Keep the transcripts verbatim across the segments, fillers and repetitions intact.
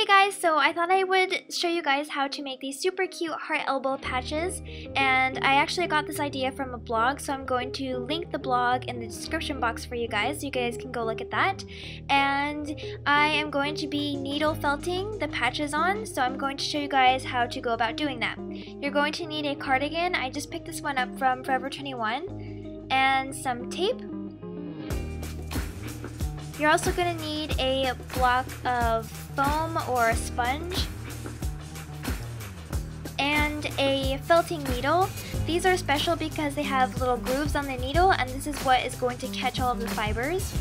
Hey guys, so I thought I would show you guys how to make these super cute heart elbow patches, and I actually got this idea from a blog, so I'm going to link the blog in the description box for you guys so you guys can go look at that. And I am going to be needle felting the patches on, so I'm going to show you guys how to go about doing that. You're going to need a cardigan. I just picked this one up from Forever twenty-one, and some tape. You're also going to need a block of foam or a sponge and a felting needle. These are special because they have little grooves on the needle, and this is what is going to catch all of the fibers.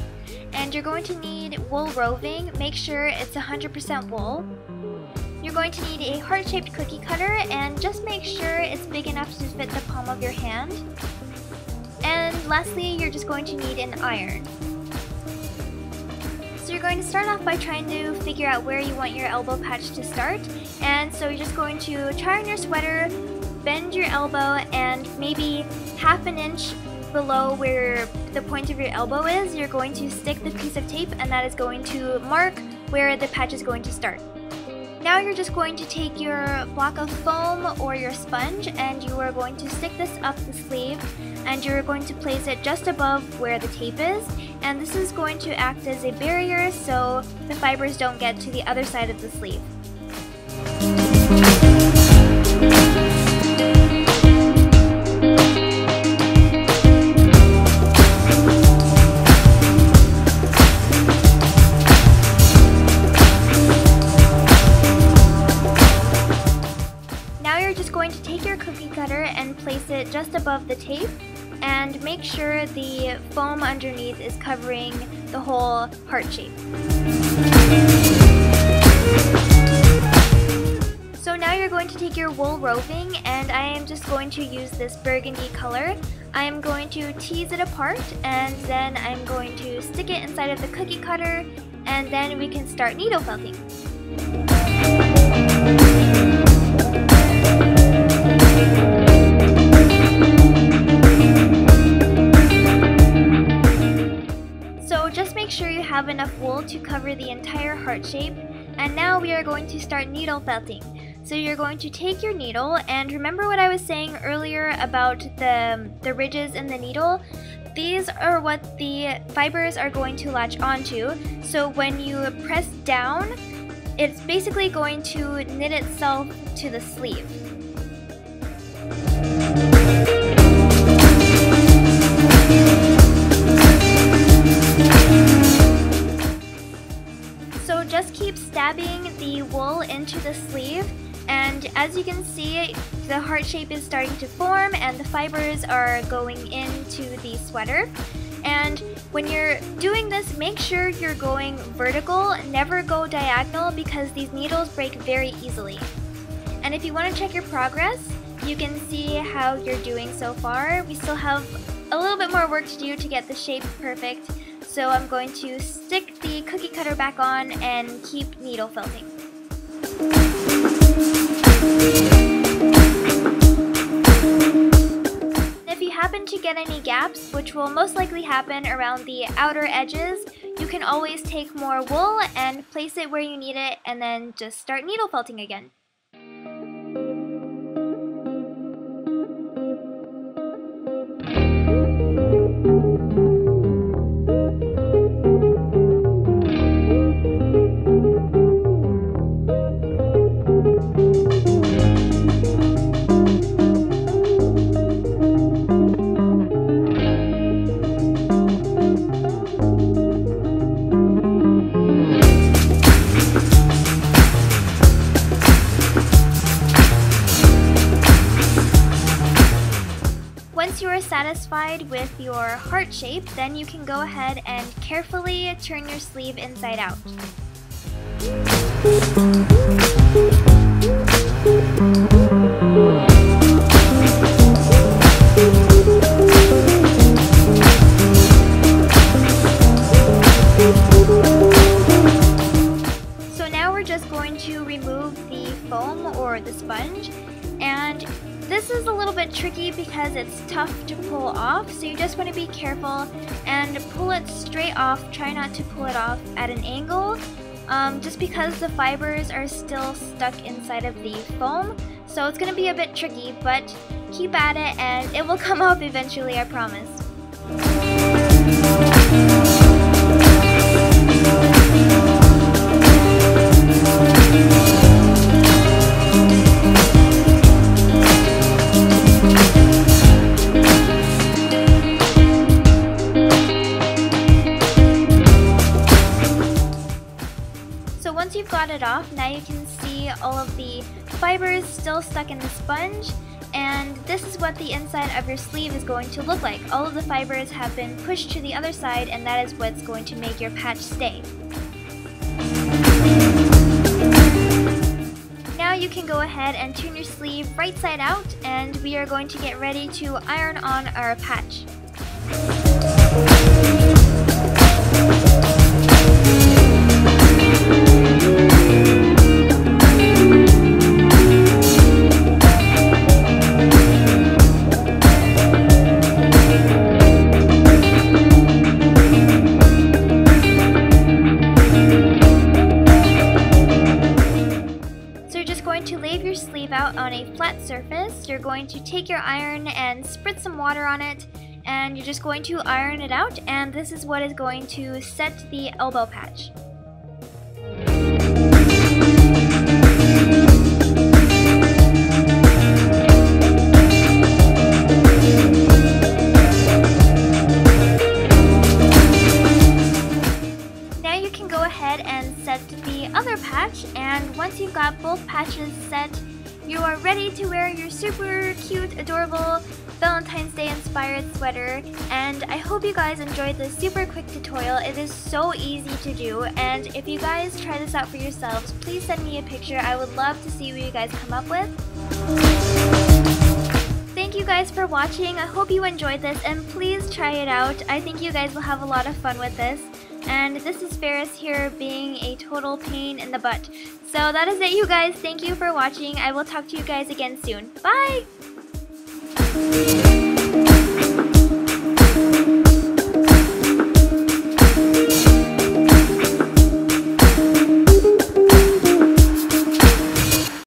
And you're going to need wool roving. Make sure it's one hundred percent wool. You're going to need a heart-shaped cookie cutter, and just make sure it's big enough to fit the palm of your hand. And lastly, you're just going to need an iron. So you're going to start off by trying to figure out where you want your elbow patch to start, and so you're just going to try on your sweater, bend your elbow, and maybe half an inch below where the point of your elbow is, you're going to stick the piece of tape, and that is going to mark where the patch is going to start. Now you're just going to take your block of foam or your sponge, and you are going to stick this up the sleeve, and you're going to place it just above where the tape is, and this is going to act as a barrier so the fibers don't get to the other side of the sleeve. And place it just above the tape, and make sure the foam underneath is covering the whole heart shape. So now you're going to take your wool roving, and I am just going to use this burgundy color. I am going to tease it apart, and then I'm going to stick it inside of the cookie cutter, and then we can start needle felting. Have enough wool to cover the entire heart shape, and now we are going to start needle felting. So you're going to take your needle, and remember what I was saying earlier about the, the ridges in the needle? These are what the fibers are going to latch onto, so when you press down, it's basically going to knit itself to the sleeve. Just keep stabbing the wool into the sleeve, and as you can see, the heart shape is starting to form and the fibers are going into the sweater. And when you're doing this, make sure you're going vertical, never go diagonal, because these needles break very easily. And if you want to check your progress, you can see how you're doing so far. We still have a little bit more work to do to get the shape perfect. So I'm going to stick the cookie cutter back on and keep needle felting. If you happen to get any gaps, which will most likely happen around the outer edges, you can always take more wool and place it where you need it, and then just start needle felting again. Once you are satisfied with your heart shape, then you can go ahead and carefully turn your sleeve inside out. So now we're just going to remove the foam or the sponge, and this is a little bit tricky because it's tough to pull off, so you just want to be careful and pull it straight off. Try not to pull it off at an angle. um, just because the fibers are still stuck inside of the foam, so it's going to be a bit tricky, but keep at it and it will come off eventually, I promise. So once you've got it off, now you can see all of the fibers still stuck in the sponge, and this is what the inside of your sleeve is going to look like. All of the fibers have been pushed to the other side, and that is what's going to make your patch stay. Now you can go ahead and turn your sleeve right side out, and we are going to get ready to iron on our patch. Out on a flat surface, you're going to take your iron and spritz some water on it, and you're just going to iron it out, and this is what is going to set the elbow patch. Now you can go ahead and set the other patch, and once you've got both patches set, you are ready to wear your super cute, adorable Valentine's Day inspired sweater, and I hope you guys enjoyed this super quick tutorial. It is so easy to do, and if you guys try this out for yourselves, please send me a picture. I would love to see what you guys come up with. Thank you guys for watching. I hope you enjoyed this, and please try it out. I think you guys will have a lot of fun with this. And this is Ferris here being a total pain in the butt. So that is it, you guys. Thank you for watching. I will talk to you guys again soon. Bye!